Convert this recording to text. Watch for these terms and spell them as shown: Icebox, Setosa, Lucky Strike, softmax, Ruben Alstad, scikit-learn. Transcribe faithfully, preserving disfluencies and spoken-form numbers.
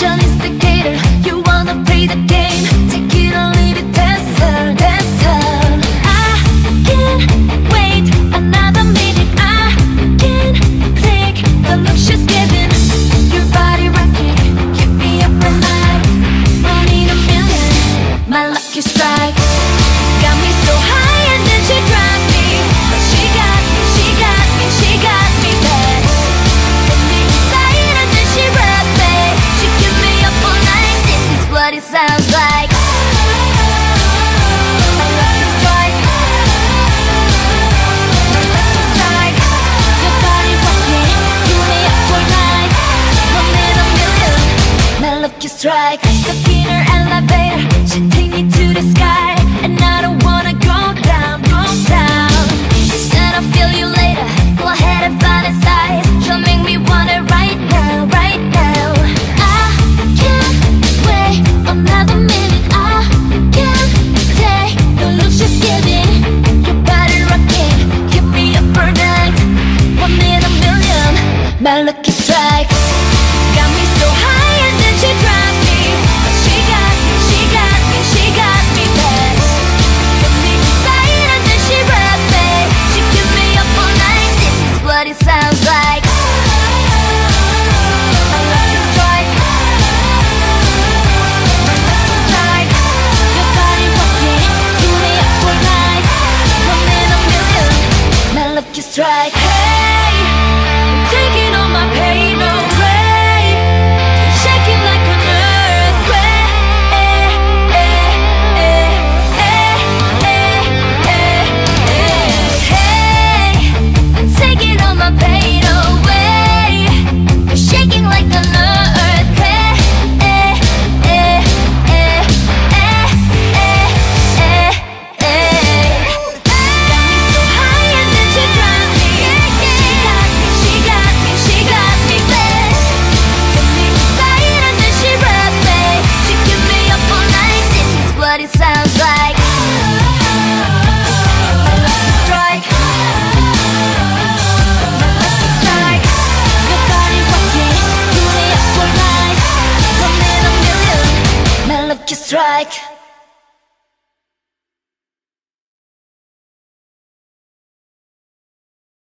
Lucky strike. Stuck in her elevator, she take me to the sky, and I don't wanna go down, go down. She said I'll feel you later, go ahead and fantasize. You'll make me want it right now, right now. I can't wait another minute, I can't take the look she's giving. Your body rocking, keep me up for night. One in a million, my lucky strike. Got me so high. She dropped me, but she got me, she got me, she got me back. Took me inside and then she wrapped me. She kept me up all night, this is what it sounds like. My lucky strike, my lucky strike. Your body walking, keep me up all night. One in a million, my lucky strike. Hey, you're taking all my pain away. Strike.